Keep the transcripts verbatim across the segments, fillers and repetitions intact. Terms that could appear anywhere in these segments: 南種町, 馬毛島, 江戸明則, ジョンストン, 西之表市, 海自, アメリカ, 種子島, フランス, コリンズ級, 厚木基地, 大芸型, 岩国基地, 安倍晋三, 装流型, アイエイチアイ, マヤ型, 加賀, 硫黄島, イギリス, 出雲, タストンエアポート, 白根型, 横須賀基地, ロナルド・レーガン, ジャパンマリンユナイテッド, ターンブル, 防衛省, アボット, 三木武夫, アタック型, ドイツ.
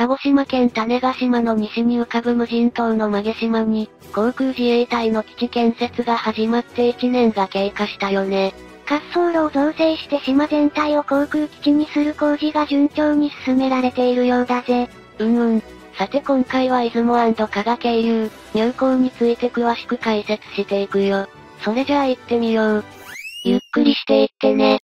鹿児島県種子島の西に浮かぶ無人島の馬毛島に、航空自衛隊の基地建設が始まっていちねんが経過したよね。滑走路を造成して島全体を航空基地にする工事が順調に進められているようだぜ。うんうん。さて今回は出雲&加賀渓流、入港について詳しく解説していくよ。それじゃあ行ってみよう。ゆっくりしていってね。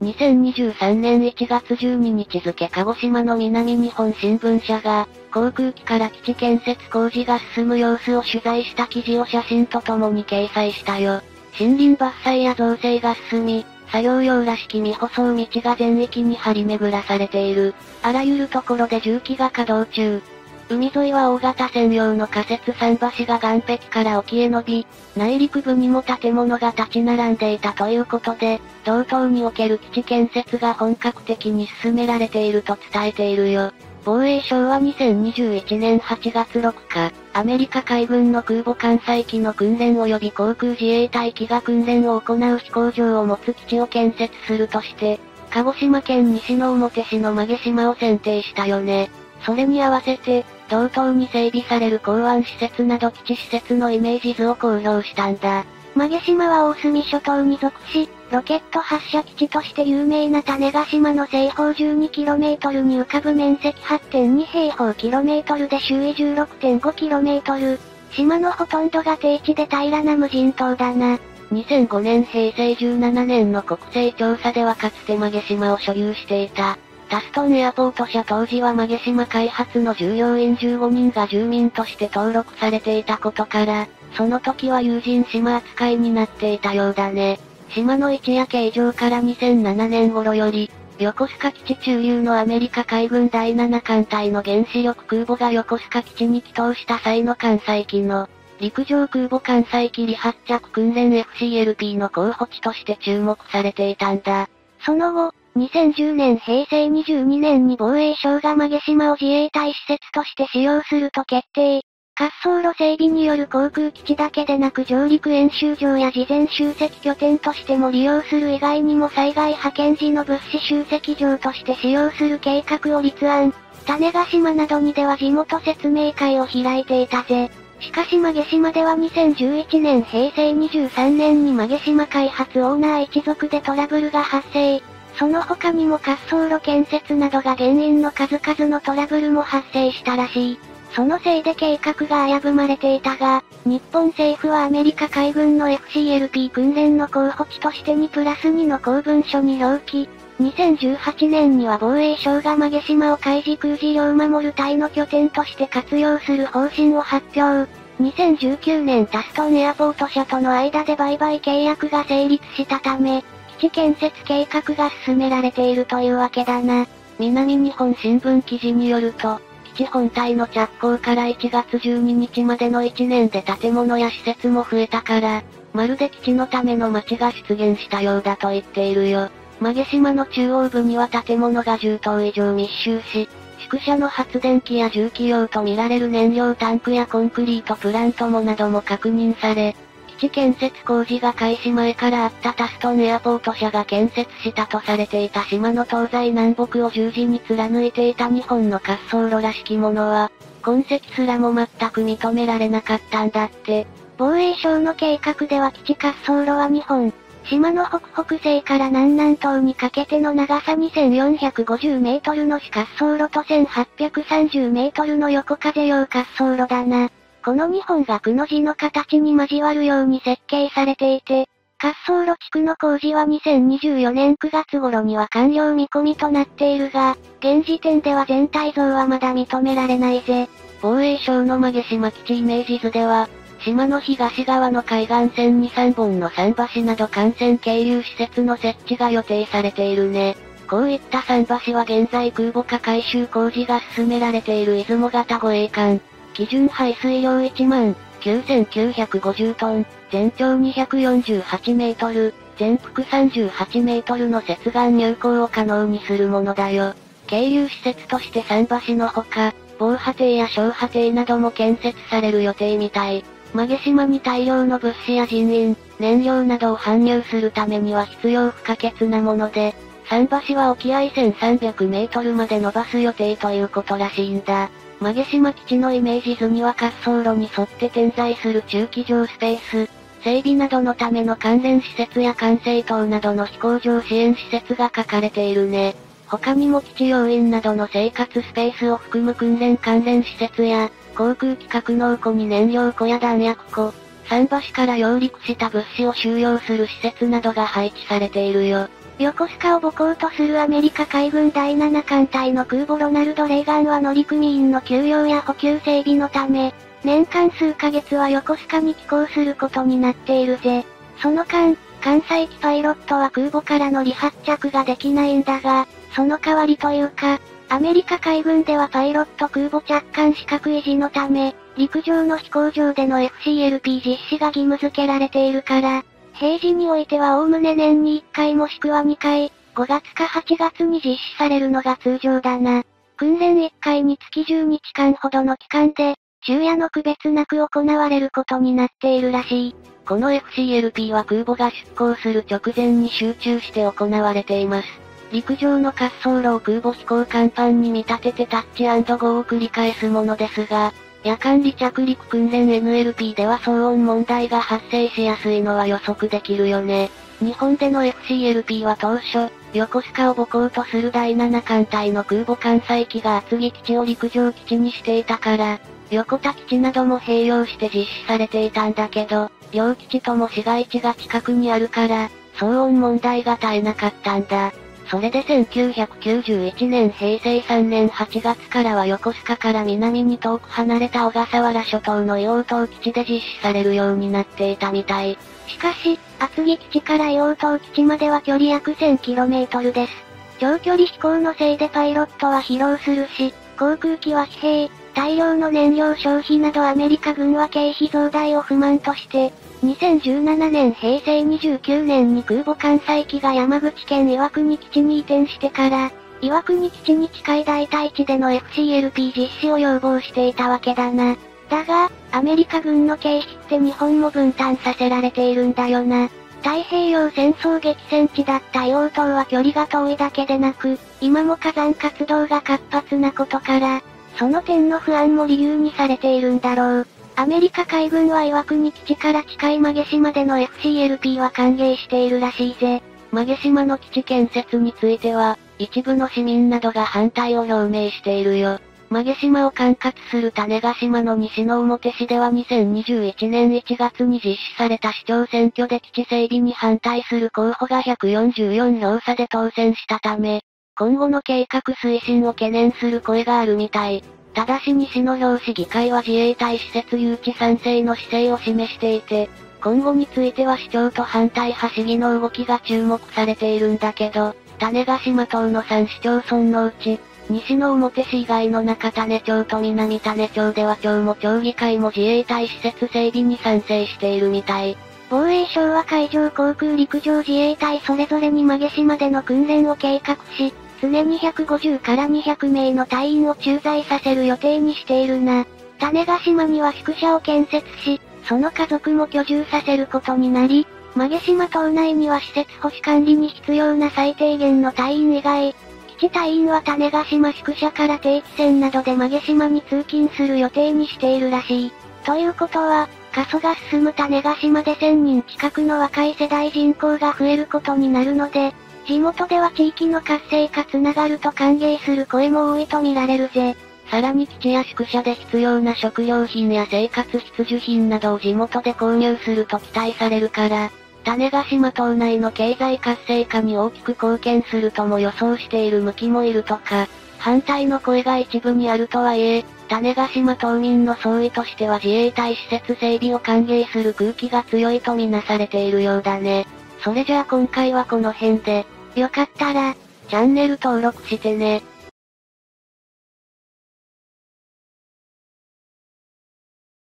にせんにじゅうさんねんいちがつじゅうににち付鹿児島の南日本新聞社が、航空機から基地建設工事が進む様子を取材した記事を写真とともに掲載したよ。森林伐採や造成が進み、作業用らしき未舗装道が全域に張り巡らされている。あらゆるところで重機が稼働中。海沿いは大型専用の仮設桟橋が岸壁から沖へ伸び、内陸部にも建物が立ち並んでいたということで、道東における基地建設が本格的に進められていると伝えているよ。防衛省はにせんにじゅういちねんはちがつむいか、アメリカ海軍の空母艦載機の訓練及び航空自衛隊機が訓練を行う飛行場を持つ基地を建設するとして、鹿児島県西之表市の馬毛島を選定したよね。それに合わせて、道東に整備される港湾施設など基地施設のイメージ図を公表したんだ。馬毛島は大隅諸島に属し、ロケット発射基地として有名な種子島の西方 じゅうにキロメートル に浮かぶ面積 はってんにへいほうキロメートル で周囲 じゅうろくてんごキロメートル。島のほとんどが低地で平らな無人島だな。にせんごねんへいせいじゅうななねんの国勢調査ではかつて馬毛島を所有していた。タストンエアポート社当時は馬毛島開発の従業員じゅうごにんが住民として登録されていたことから、その時は有人島扱いになっていたようだね。島の位置や形状からにせんななねん頃より、横須賀基地駐留のアメリカ海軍だいななかんたいの原子力空母が横須賀基地に帰投した際の艦載機の、陸上空母艦載機離発着訓練 エフシーエルピー の候補地として注目されていたんだ。その後、にせんじゅうねんへいせいにじゅうにねんに防衛省が馬毛島を自衛隊施設として使用すると決定。滑走路整備による航空基地だけでなく上陸演習場や事前集積拠点としても利用する以外にも災害派遣時の物資集積場として使用する計画を立案。種子島などにでは地元説明会を開いていたぜ。しかし馬毛島ではにせんじゅういちねんへいせいにじゅうさんねんに馬毛島開発オーナー一族でトラブルが発生。その他にも滑走路建設などが原因の数々のトラブルも発生したらしい。そのせいで計画が危ぶまれていたが、日本政府はアメリカ海軍の エフシーエルピー 訓練の候補地としてにプラスにの公文書に表記。にせんじゅうはちねんには防衛省が馬毛島を海自空自領守る隊の拠点として活用する方針を発表。にせんじゅうきゅうねんタストンエアポート社との間で売買契約が成立したため、基地建設計画が進められているというわけだな。南日本新聞記事によると、基地本体の着工からいちがつじゅうににちまでのいちねんで建物や施設も増えたから、まるで基地のための街が出現したようだと言っているよ。馬毛島の中央部には建物がじゅっとう以上密集し、宿舎の発電機や重機用と見られる燃料タンクやコンクリートプラントもなども確認され、基地建設工事が開始前からあったタストンエアポート社が建設したとされていた島の東西南北を十字に貫いていた日本の滑走路らしきものは、痕跡すらも全く認められなかったんだって。防衛省の計画では基地滑走路はにほん、島の北北西から南南東にかけての長さにせんよんひゃくごじゅうメートルの主滑走路とせんはっぴゃくさんじゅうメートルの横風用滑走路だな。このにほんがくの字の形に交わるように設計されていて、滑走路地区の工事はにせんにじゅうよねんくがつ頃には完了見込みとなっているが、現時点では全体像はまだ認められないぜ。防衛省の馬毛島基地イメージ図では、島の東側の海岸線にさんぼんの桟橋など幹線係留施設の設置が予定されているね。こういった桟橋は現在空母化改修工事が進められている出雲型護衛艦。基準排水量いちまんきゅうせんきゅうひゃくごじゅうトン、全長にひゃくよんじゅうはちメートル、全幅さんじゅうはちメートルの接岸入港を可能にするものだよ。係留施設として桟橋のほか、防波堤や小波堤なども建設される予定みたい。馬毛島に大量の物資や人員、燃料などを搬入するためには必要不可欠なもので、桟橋は沖合せんさんびゃくメートルまで伸ばす予定ということらしいんだ。馬毛島基地のイメージ図には滑走路に沿って点在する駐機場スペース、整備などのための関連施設や管制塔などの飛行場支援施設が書かれているね。他にも基地要員などの生活スペースを含む訓練関連施設や、航空機格納庫に燃料庫や弾薬庫、桟橋から揚陸した物資を収容する施設などが配置されているよ。横須賀を母港とするアメリカ海軍だいなな艦隊の空母ロナルド・レーガンは乗組員の給養や補給整備のため、年間数ヶ月は横須賀に寄港することになっているぜ。その間、関西機パイロットは空母からの離発着ができないんだが、その代わりというか、アメリカ海軍ではパイロット空母着艦資格維持のため、陸上の飛行場での エフシーエルピー 実施が義務付けられているから、平時においては概ね年にいっかいもしくはにかい、ごがつかはちがつに実施されるのが通常だな。訓練いっかいにつきじゅうにちかんほどの期間で、昼夜の区別なく行われることになっているらしい。この エフシーエルピー は空母が出港する直前に集中して行われています。陸上の滑走路を空母飛行甲板に見立ててタッチ&ゴーを繰り返すものですが、夜間離着陸訓練 エヌエルピー では騒音問題が発生しやすいのは予測できるよね。日本での エフシーエルピー は当初、横須賀を母港とするだいなな艦隊の空母関西機が厚木基地を陸上基地にしていたから、横田基地なども併用して実施されていたんだけど、両基地とも市街地が近くにあるから、騒音問題が絶えなかったんだ。それでせんきゅうひゃくきゅうじゅういちねん平成さんねんはちがつからは横須賀から南に遠く離れた小笠原諸島の硫黄島基地で実施されるようになっていたみたい。しかし、厚木基地から硫黄島基地までは距離約 せんキロメートル です。長距離飛行のせいでパイロットは疲労するし、航空機は疲弊、大量の燃料消費などアメリカ軍は経費増大を不満として、にせんじゅうななねん平成にじゅうきゅうねんに空母関西機が山口県岩国基地に移転してから、岩国基地に近い代替地での エフシーエルピー 実施を要望していたわけだな。だが、アメリカ軍の経費って日本も分担させられているんだよな。太平洋戦争激戦地だった硫黄島は距離が遠いだけでなく、今も火山活動が活発なことから、その点の不安も理由にされているんだろう。アメリカ海軍は岩国基地から近い馬毛島での エフシーエルピー は歓迎しているらしいぜ。馬毛島の基地建設については、一部の市民などが反対を表明しているよ。馬毛島を管轄する種子島の西之表市ではにせんにじゅういちねんいちがつに実施された市長選挙で基地整備に反対する候補がひゃくよんじゅうよんひょう差で当選したため、今後の計画推進を懸念する声があるみたい。ただし西之表市議会は自衛隊施設誘致賛成の姿勢を示していて、今後については市長と反対派市議の動きが注目されているんだけど、種子島島のさん市町村のうち、西之表市以外の中種町と南種町では町も町議会も自衛隊施設整備に賛成しているみたい。防衛省は海上航空陸上自衛隊それぞれに馬毛島での訓練を計画し、常にひゃくごじゅうからにひゃくめいの隊員を駐在させる予定にしているな。種子島には宿舎を建設し、その家族も居住させることになり、馬毛島島内には施設保守管理に必要な最低限の隊員以外、基地隊員は種子島宿舎から定期船などで馬毛島に通勤する予定にしているらしい。ということは、過疎が進む種子島でせんにん近くの若い世代人口が増えることになるので、地元では地域の活性化つながると歓迎する声も多いと見られるぜ。さらに基地や宿舎で必要な食料品や生活必需品などを地元で購入すると期待されるから、種子島島内の経済活性化に大きく貢献するとも予想している向きもいるとか、反対の声が一部にあるとはいえ、種子島島民の総意としては自衛隊施設整備を歓迎する空気が強いとみなされているようだね。それじゃあ今回はこの辺で。よかったら、チャンネル登録してね。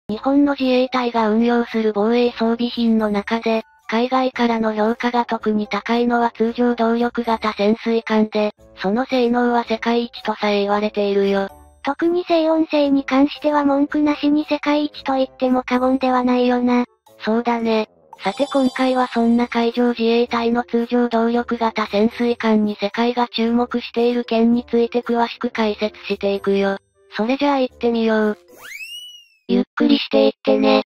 日本の自衛隊が運用する防衛装備品の中で、海外からの評価が特に高いのは通常動力型潜水艦で、その性能は世界一とさえ言われているよ。特に静音性に関しては文句なしに世界一と言っても過言ではないよな。そうだね。さて今回はそんな海上自衛隊の通常動力型潜水艦に世界が注目している件について詳しく解説していくよ。それじゃあ行ってみよう。ゆっくりしていってね。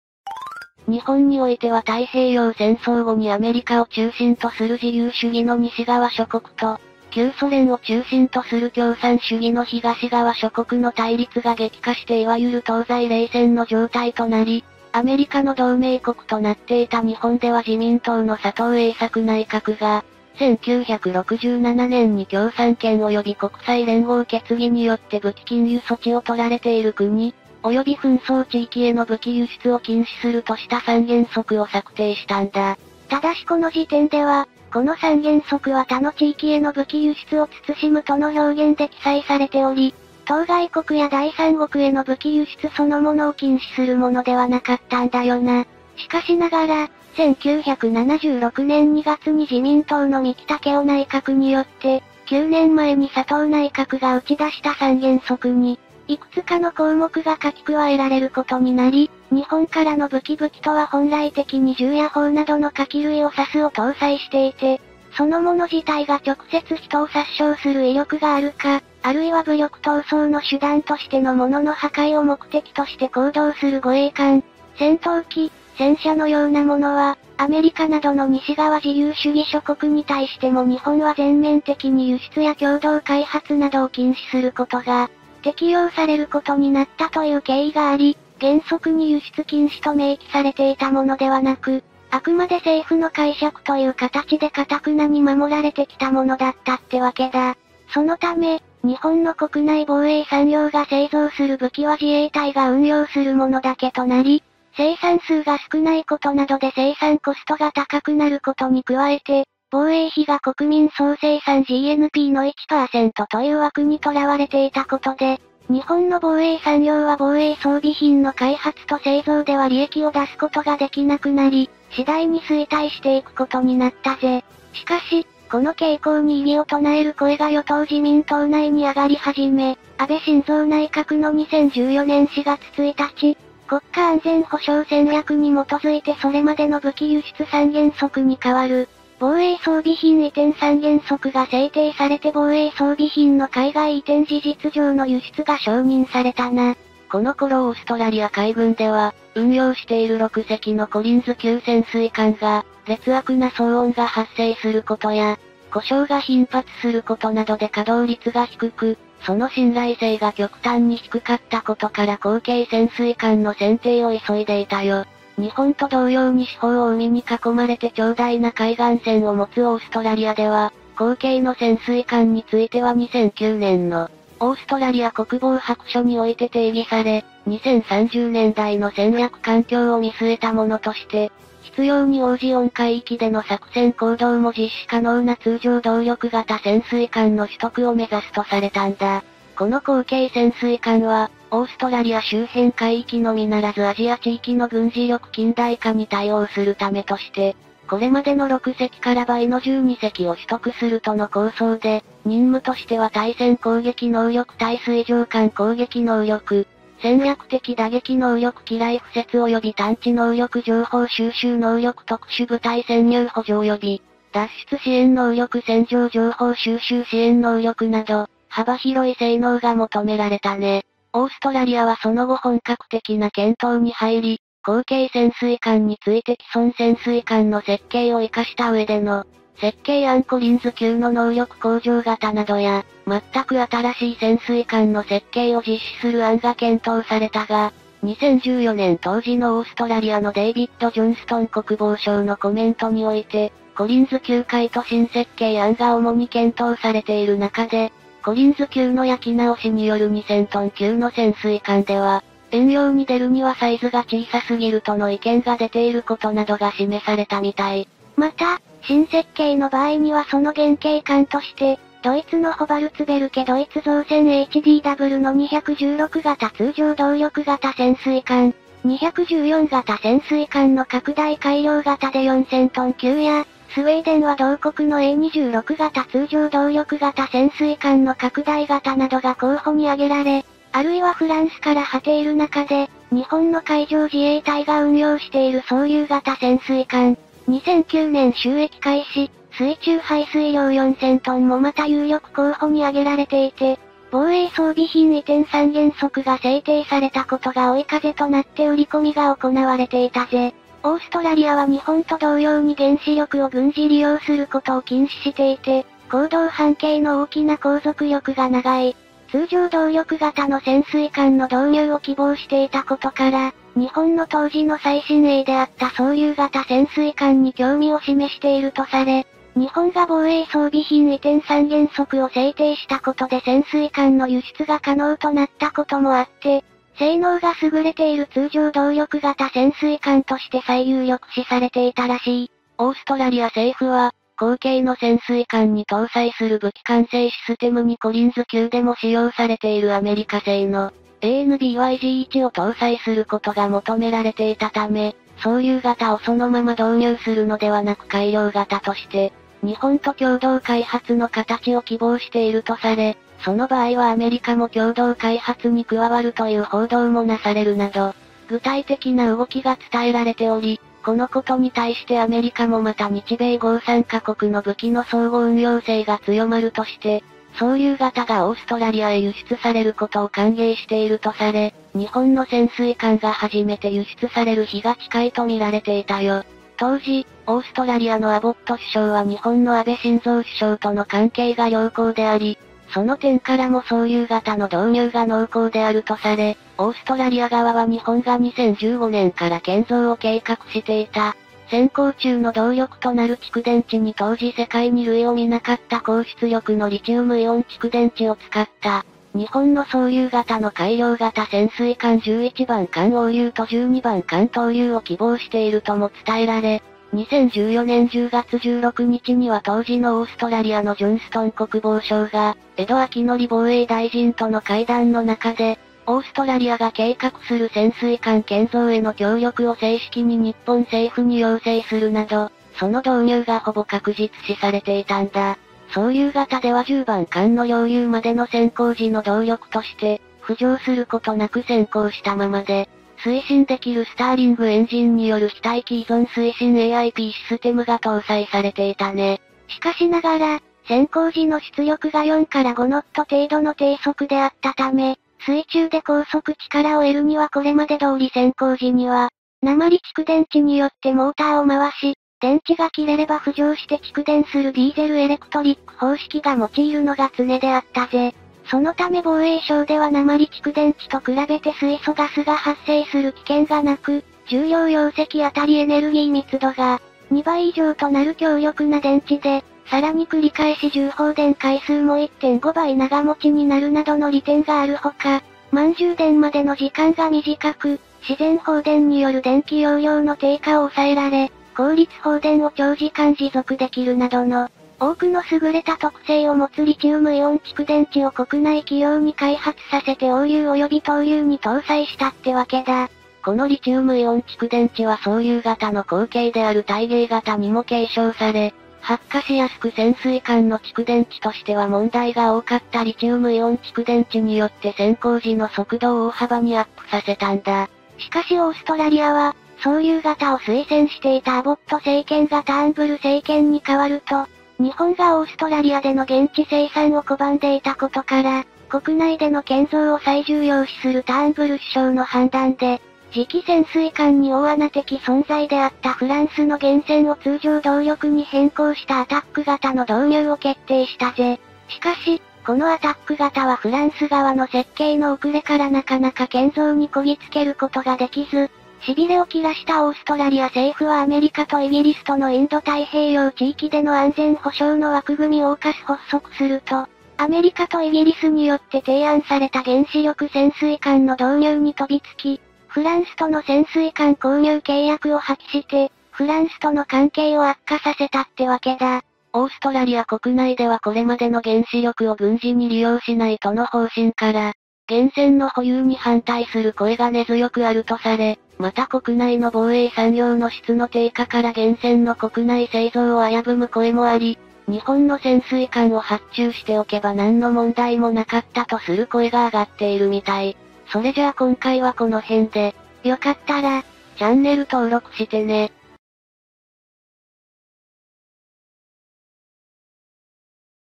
日本においては太平洋戦争後にアメリカを中心とする自由主義の西側諸国と、旧ソ連を中心とする共産主義の東側諸国の対立が激化していわゆる東西冷戦の状態となり、アメリカの同盟国となっていた日本では自民党の佐藤栄作内閣が、せんきゅうひゃくろくじゅうななねんに共産権及び国際連合決議によって武器禁輸措置を取られている国、及び紛争地域への武器輸出を禁止するとした三原則を策定したんだ。ただしこの時点では、この三原則は他の地域への武器輸出を慎むとの表現で記載されており、当該国や第三国への武器輸出そのものを禁止するものではなかったんだよな。しかしながら、せんきゅうひゃくななじゅうろくねんにがつに自民党の三木武夫内閣によって、きゅうねんまえに佐藤内閣が打ち出した三原則に、いくつかの項目が書き加えられることになり、日本からの武器武器とは本来的に銃や砲などの火器類を指すを搭載していて、そのもの自体が直接人を殺傷する威力があるか、あるいは武力闘争の手段としてのものの破壊を目的として行動する護衛艦、戦闘機、戦車のようなものは、アメリカなどの西側自由主義諸国に対しても日本は全面的に輸出や共同開発などを禁止することが、適用されることになったという経緯があり、原則に輸出禁止と明記されていたものではなく、あくまで政府の解釈という形で堅くなに守られてきたものだったってわけだ。そのため、日本の国内防衛産業が製造する武器は自衛隊が運用するものだけとなり、生産数が少ないことなどで生産コストが高くなることに加えて、防衛費が国民総生産 ジーエヌピー の いちパーセント という枠にとらわれていたことで、日本の防衛産業は防衛装備品の開発と製造では利益を出すことができなくなり、次第に衰退していくことになったぜ。しかし、この傾向に異議を唱える声が与党自民党内に上がり始め、安倍晋三内閣のにせんじゅうよねんしがつついたち、国家安全保障戦略に基づいてそれまでの武器輸出三原則に代わる、防衛装備品移転三原則が制定されて防衛装備品の海外移転事実上の輸出が承認されたな。この頃オーストラリア海軍では、運用しているろくせきのコリンズ級潜水艦が、劣悪な騒音が発生することや、故障が頻発することなどで稼働率が低く、その信頼性が極端に低かったことから後継潜水艦の選定を急いでいたよ。日本と同様に四方を海に囲まれて長大な海岸線を持つオーストラリアでは、後継の潜水艦についてはにせんきゅうねんのオーストラリア国防白書において定義され、にせんさんじゅうねんだいの戦略環境を見据えたものとして、必要に応じ温海域での作戦行動も実施可能な通常動力型潜水艦の取得を目指すとされたんだ。この後継潜水艦は、オーストラリア周辺海域のみならずアジア地域の軍事力近代化に対応するためとして、これまでのろくせきから倍のじゅうにせきを取得するとの構想で、任務としては対戦攻撃能力対水上艦攻撃能力、戦略的打撃能力機雷敷設及び探知能力情報収集能力特殊部隊潜入補助及び、脱出支援能力戦場情報収集支援能力など、幅広い性能が求められたね。オーストラリアはその後本格的な検討に入り、後継潜水艦について既存潜水艦の設計を活かした上での、設計案コリンズ級の能力向上型などや、全く新しい潜水艦の設計を実施する案が検討されたが、にせんじゅうよねん当時のオーストラリアのデイビッド・ジョンストン国防相のコメントにおいて、コリンズ級改と新設計案が主に検討されている中で、コリンズ級の焼き直しによるにせんトン級の潜水艦では、遠洋に出るにはサイズが小さすぎるとの意見が出ていることなどが示されたみたい。また、新設計の場合にはその原型艦として、ドイツのホバルツベルケドイツ造船 エイチディーダブリュー のにひゃくじゅうろくがた通常動力型潜水艦、にひゃくじゅうよんがた潜水艦の拡大改良型でよんせんトン級や、スウェーデンは同国の エーにじゅうろくがた通常動力型潜水艦の拡大型などが候補に挙げられ、あるいはフランスから果ている中で、日本の海上自衛隊が運用している装流型潜水艦。にせんきゅうねん収益開始、水中排水量よんせんトンもまた有力候補に挙げられていて、防衛装備品移転三原則が制定されたことが追い風となって売り込みが行われていたぜ。オーストラリアは日本と同様に原子力を軍事利用することを禁止していて、行動半径の大きな航続力が長い、通常動力型の潜水艦の導入を希望していたことから、日本の当時の最新鋭であった装流型潜水艦に興味を示しているとされ、日本が防衛装備品移転三原則を制定したことで潜水艦の輸出が可能となったこともあって、性能が優れている通常動力型潜水艦として最有力視されていたらしい。オーストラリア政府は、後継の潜水艦に搭載する武器管制システムにコリンズ級でも使用されているアメリカ製の エーエヌビーワイジーワン を搭載することが求められていたため、装流型をそのまま導入するのではなく改良型として、日本と共同開発の形を希望しているとされ、その場合はアメリカも共同開発に加わるという報道もなされるなど、具体的な動きが伝えられており、このことに対してアメリカもまた日米豪さんカ国の武器の相互運用性が強まるとして、装流型がオーストラリアへ輸出されることを歓迎しているとされ、日本の潜水艦が初めて輸出される日が近いと見られていたよ。当時、オーストラリアのアボット首相は日本の安倍晋三首相との関係が良好であり、その点からも装流型の導入が濃厚であるとされ、オーストラリア側は日本がにせんじゅうごねんから建造を計画していた、先行中の動力となる蓄電池に当時世界に類を見なかった高出力のリチウムイオン蓄電池を使った、日本の装流型の改良型潜水艦じゅういちばんかん王流とじゅうにばんかん東流を希望しているとも伝えられ、にせんじゅうよねんじゅうがつじゅうろくにちには当時のオーストラリアのジョンストン国防相が、江戸明則防衛大臣との会談の中で、オーストラリアが計画する潜水艦建造への協力を正式に日本政府に要請するなど、その導入がほぼ確実視されていたんだ。装流型ではじゅうばんかんの領有までの先行時の動力として、浮上することなく先行したままで、推進できるスターリングエンジンによる非待機依存推進 エーアイピー システムが搭載されていたね。しかしながら、先行時の出力がよんからごノット程度の低速であったため、水中で高速力を得るにはこれまで通り先行時には、鉛蓄電池によってモーターを回し、電池が切れれば浮上して蓄電するディーゼルエレクトリック方式が用いるのが常であったぜ。そのため防衛省では鉛蓄電池と比べて水素ガスが発生する危険がなく、重量容積あたりエネルギー密度がにばい以上となる強力な電池で、さらに繰り返し充放電回数も いってんごばい長持ちになるなどの利点があるほか、満充電までの時間が短く、自然放電による電気容量の低下を抑えられ、効率放電を長時間持続できるなどの多くの優れた特性を持つリチウムイオン蓄電池を国内企業に開発させて応流及び東流に搭載したってわけだ。このリチウムイオン蓄電池は装流型の後継である大芸型にも継承され、発火しやすく潜水艦の蓄電池としては問題が多かったリチウムイオン蓄電池によって先行時の速度を大幅にアップさせたんだ。しかしオーストラリアは、装流型を推薦していたアボット政権がターンブル政権に代わると、日本がオーストラリアでの現地生産を拒んでいたことから、国内での建造を最重要視するターンブル首相の判断で、次期潜水艦に大穴的存在であったフランスの原潜を通常動力に変更したアタック型の導入を決定したぜ。しかし、このアタック型はフランス側の設計の遅れからなかなか建造にこぎつけることができず、痺れを切らしたオーストラリア政府はアメリカとイギリスとのインド太平洋地域での安全保障の枠組みをオーカス発足すると、アメリカとイギリスによって提案された原子力潜水艦の導入に飛びつき、フランスとの潜水艦購入契約を破棄して、フランスとの関係を悪化させたってわけだ。オーストラリア国内ではこれまでの原子力を軍事に利用しないとの方針から、原潜の保有に反対する声が根強くあるとされ、また国内の防衛産業の質の低下から原潜の国内製造を危ぶむ声もあり、日本の潜水艦を発注しておけば何の問題もなかったとする声が上がっているみたい。それじゃあ今回はこの辺で、よかったら、チャンネル登録してね。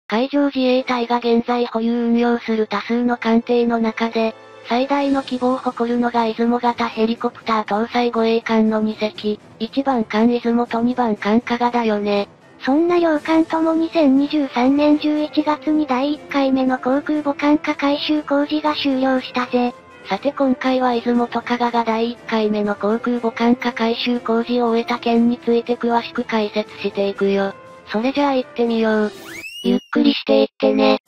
海上自衛隊が現在保有運用する多数の艦艇の中で、最大の規模を誇るのが出雲型ヘリコプター搭載護衛艦のに隻、いちばん艦出雲とにばん艦加賀だよね。そんな両艦ともにせんにじゅうさんねんじゅういちがつにだいいっかいめの航空母艦化改修工事が終了したぜ。さて今回は出雲と加賀がだいいっかいめの航空母艦化改修工事を終えた件について詳しく解説していくよ。それじゃあ行ってみよう。ゆっくりしていってね。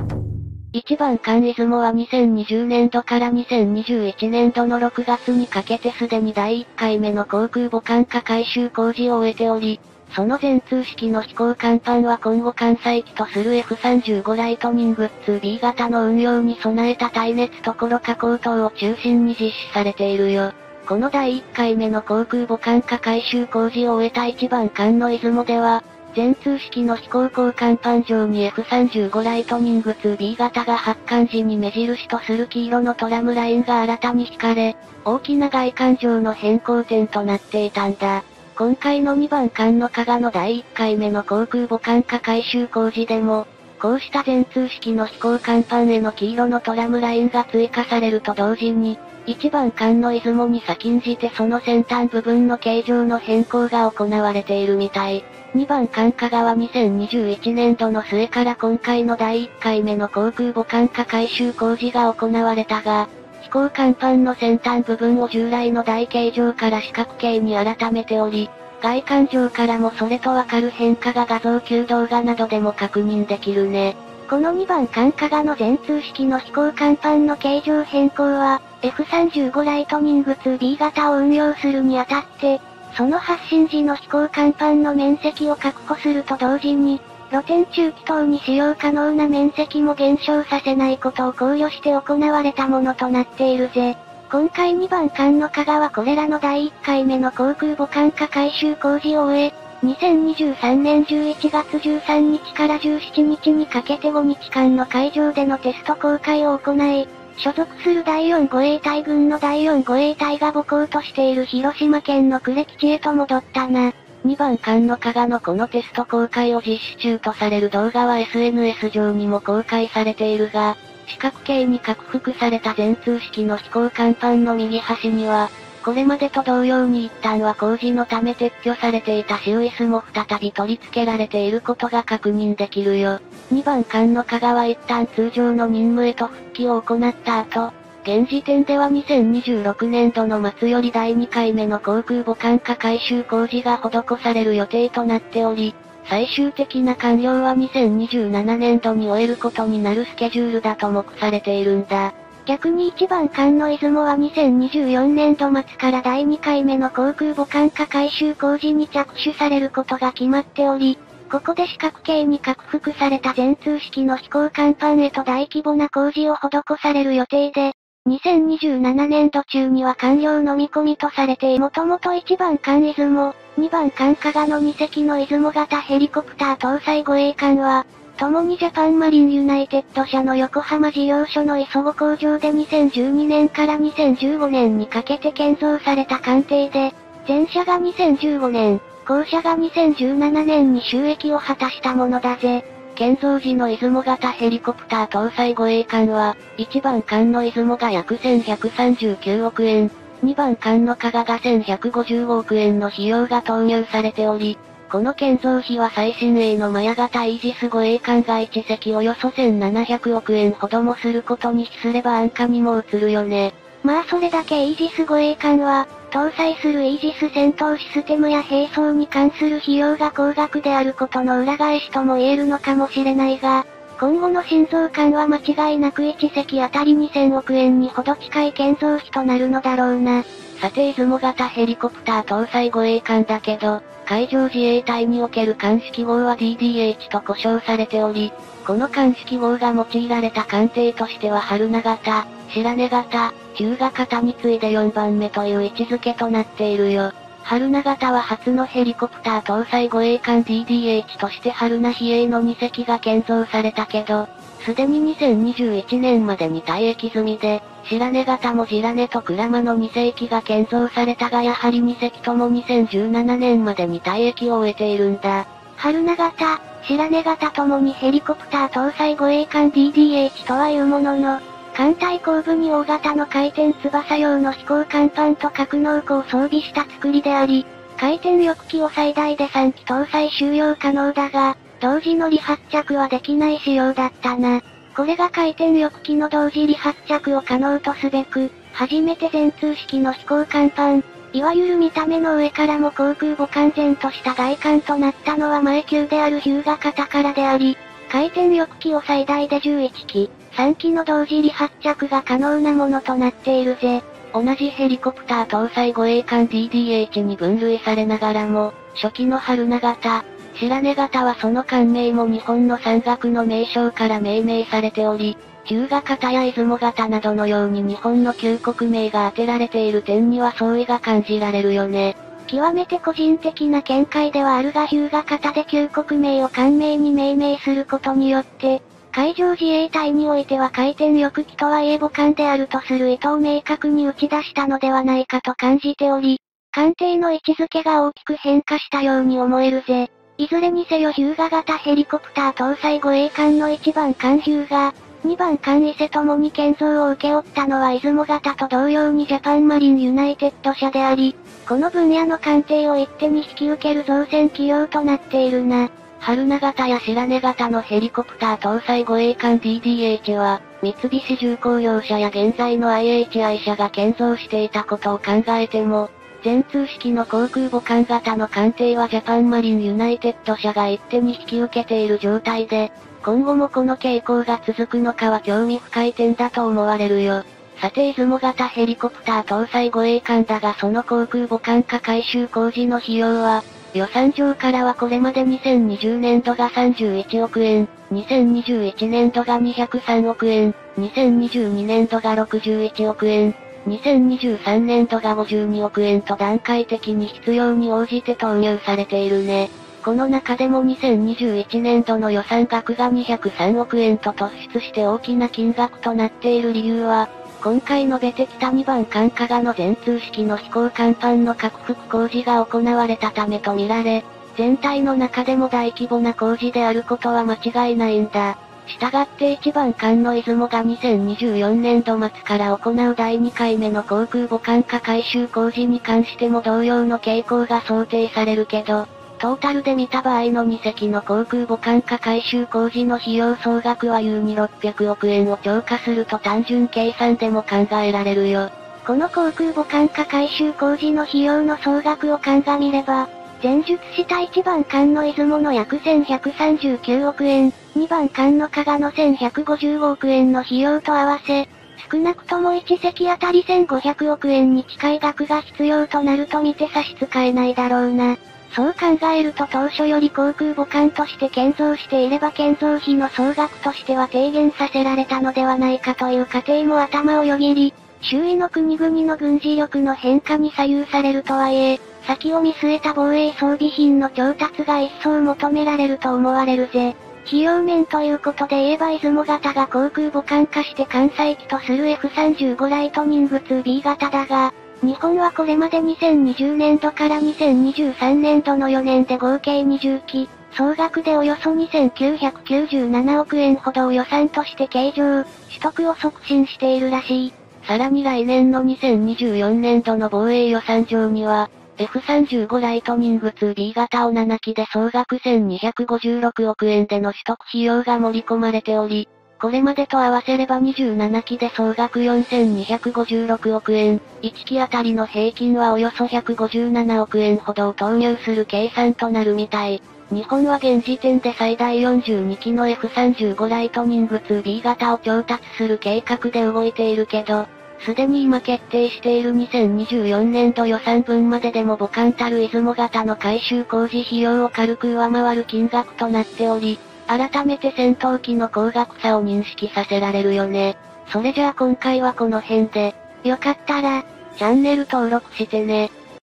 いちばん艦出雲はにせんにじゅうねんどからにせんにじゅういちねんどのろくがつにかけてすでにだいいっかいめの航空母艦化改修工事を終えており、その全通式の飛行甲板は今後艦載機とする エフさんじゅうご ライトニング ツービー 型の運用に備えた耐熱ところ加工等を中心に実施されているよ。このだいいっかいめの航空母艦化改修工事を終えたいちばん艦の出雲では、全通式の飛行甲板板上に エフさんじゅうご ライトニング ツービー 型が発艦時に目印とする黄色のトラムラインが新たに引かれ、大きな外観上の変更点となっていたんだ。今回のにばん艦の加賀のだいいっかいめの航空母艦化改修工事でも、こうした全通式の飛行甲板への黄色のトラムラインが追加されると同時に、いちばん艦の出雲に先んじてその先端部分の形状の変更が行われているみたい。にばん艦加賀はにせんにじゅういちねんどの末から今回のだいいっかいめの航空母艦化改修工事が行われたが、飛行甲板の先端部分を従来の台形状から四角形に改めており、外観上からもそれとわかる変化が画像級動画などでも確認できるね。このにばん艦加賀の全通式の飛行甲板の形状変更は、エフさんじゅうご ライトニング ツービー 型を運用するにあたって、その発進時の飛行甲板の面積を確保すると同時に、露天中気等に使用可能な面積も減少させないことを考慮して行われたものとなっているぜ。今回にばん艦の加賀はこれらのだいいっかいめの航空母艦化改修工事を終え、にせんにじゅうさんねんじゅういちがつじゅうさんにちからじゅうしちにちにかけてごにちかんの会場でのテスト公開を行い、所属するだいよん護衛隊軍のだいよん護衛隊が母港としている広島県の呉基地へと戻ったな。にばん艦の加賀のこのテスト公開を実施中とされる動画は エスエヌエス 上にも公開されているが、四角形に拡幅された全通式の飛行甲板の右端には、これまでと同様に一旦は工事のため撤去されていたシューイスも再び取り付けられていることが確認できるよ。にばん艦の加賀は一旦通常の任務へと復帰を行った後、現時点ではにせんにじゅうろくねんどの末よりだいにかいめの航空母艦化改修工事が施される予定となっており、最終的な完了はにせんにじゅうななねんどに終えることになるスケジュールだと目されているんだ。逆にいちばん艦の出雲はにせんにじゅうよねんどまつからだいにかいめの航空母艦化改修工事に着手されることが決まっており、ここで四角形に拡幅された全通式の飛行甲板へと大規模な工事を施される予定で、にせんにじゅうななねんど中には完了の見込みとされて、もともといちばん艦出雲、にばん艦加賀のに隻の出雲型ヘリコプター搭載護衛艦は、ともにジャパンマリンユナイテッド社の横浜事業所の磯子工場でにせんじゅうにねんからにせんじゅうごねんにかけて建造された艦艇で、前者がにせんじゅうごねん、後者がにせんじゅうななねんに就役を果たしたものだぜ。建造時の出雲型ヘリコプター搭載護衛艦は、いちばん艦の出雲が約せんひゃくさんじゅうきゅうおくえん、にばん艦の加賀がせんひゃくごじゅうごおくえんの費用が投入されており、この建造費は最新鋭のマヤ型イージス護衛艦がいち隻およそせんななひゃくおくえんほどもすることに比すれば安価にも映るよね。まあそれだけイージス護衛艦は、搭載するイージス戦闘システムや兵装に関する費用が高額であることの裏返しとも言えるのかもしれないが、今後の新造艦は間違いなくいち隻あたりにせんおくえんにほど近い建造費となるのだろうな。さて出雲型ヘリコプター搭載護衛艦だけど、海上自衛隊における艦式号は ディーディーエイチ と呼称されており、この艦式号が用いられた艦艇としては榛名型、白根型、日向型に次いでよんばんめという位置づけとなっているよ。榛名型は初のヘリコプター搭載護衛艦 ディーディーエイチ として榛名比叡のに隻が建造されたけど、すでににせんにじゅういちねんまでに退役済みで、白根型も白根と鞍馬のに世紀が建造されたがやはりに隻ともにせんじゅうななねんまでに退役を終えているんだ。榛名型、白根型ともにヘリコプター搭載護衛艦 ディーディーエイチ とはいうものの、艦隊後部に大型の回転翼用の飛行甲板と格納庫を装備した作りであり、回転翼機を最大でさん機搭載収容可能だが、同時の離発着はできない仕様だったな。これが回転翼機の同時離発着を可能とすべく、初めて全通式の飛行甲板、いわゆる見た目の上からも航空母艦然とした外観となったのは前級である日向型からであり、回転翼機を最大でじゅういち機、さん機の同時離発着が可能なものとなっているぜ。同じヘリコプター搭載護衛艦 ディーディーエイチ に分類されながらも、初期の榛名型、白根型はその艦名も日本の山岳の名称から命名されており、日向型や出雲型などのように日本の旧国名が当てられている点には相違が感じられるよね。極めて個人的な見解ではあるが日向型で旧国名を艦名に命名することによって、海上自衛隊においては回転翼機とはいえ母艦であるとする意図を明確に打ち出したのではないかと感じており、艦艇の位置づけが大きく変化したように思えるぜ。いずれにせよ日向型ヘリコプター搭載護衛艦のいちばん艦日向、にばん艦伊勢ともに建造を請け負ったのは出雲型と同様にジャパンマリンユナイテッド社であり、この分野の艦艇を一手に引き受ける造船企業となっているな。榛名型や白根型のヘリコプター搭載護衛艦 ディーディーエイチ は、三菱重工業社や現在の アイエイチアイ 社が建造していたことを考えても、全通式の航空母艦型の艦艇はジャパンマリンユナイテッド社が一手に引き受けている状態で、今後もこの傾向が続くのかは興味深い点だと思われるよ。さて出雲型ヘリコプター搭載護衛艦だがその航空母艦化改修工事の費用は、予算上からはこれまでにせんにじゅうねんどがさんじゅういちおくえん、にせんにじゅういちねんどがにひゃくさんおくえん、にせんにじゅうにねんどがろくじゅういちおくえん、にせんにじゅうさんねんどがごじゅうにおくえんと段階的に必要に応じて投入されているね。この中でもにせんにじゅういちねんどの予算額がにひゃくさんおくえんと突出して大きな金額となっている理由は、今回述べてきたにばん艦加賀の全通式の飛行甲板の拡幅工事が行われたためとみられ、全体の中でも大規模な工事であることは間違いないんだ。したがっていちばん艦の出雲がにせんにじゅうよねんど末から行う第にかいめの航空母艦化改修工事に関しても同様の傾向が想定されるけど、トータルで見た場合のに隻の航空母艦化改修工事の費用総額は優にろっぴゃくおくえんを超過すると単純計算でも考えられるよ。この航空母艦化改修工事の費用の総額を鑑みれば、前述したいちばん艦の出雲の約せんひゃくさんじゅうきゅうおくえん、にばん艦の加賀のせんひゃくごじゅうごおくえんの費用と合わせ、少なくともいち隻あたりせんごひゃくおくえんに近い額が必要となると見て差し支えないだろうな。そう考えると当初より航空母艦として建造していれば建造費の総額としては低減させられたのではないかという過程も頭をよぎり、周囲の国々の軍事力の変化に左右されるとはいえ、先を見据えた防衛装備品の調達が一層求められると思われるぜ。費用面ということで言えば出雲型が航空母艦化して艦載機とする エフさんじゅうご ライトニング ツービー 型だが、日本はこれまでにせんにじゅうねんどからにせんにじゅうさんねんどのよねんで合計にじゅう機、総額でおよそにせんきゅうひゃくきゅうじゅうななおくえんほどを予算として計上、取得を促進しているらしい。さらに来年のにせんにじゅうよねんどの防衛予算上には、エフさんじゅうご ライトニング ツービー 型をなな機で総額せんにひゃくごじゅうろくおくえんでの取得費用が盛り込まれており、これまでと合わせればにじゅうなな機で総額よんせんにひゃくごじゅうろくおくえん、いち機あたりの平均はおよそひゃくごじゅうななおくえんほどを投入する計算となるみたい。日本は現時点で最大よんじゅうに機の エフさんじゅうご ライトニング ツービー 型を調達する計画で動いているけど、すでに今決定しているにせんにじゅうよねんど予算分まででも母艦たる出雲型の改修工事費用を軽く上回る金額となっており、改めて戦闘機の高額さを認識させられるよね。それじゃあ今回はこの辺で、よかったら、チャンネル登録してね。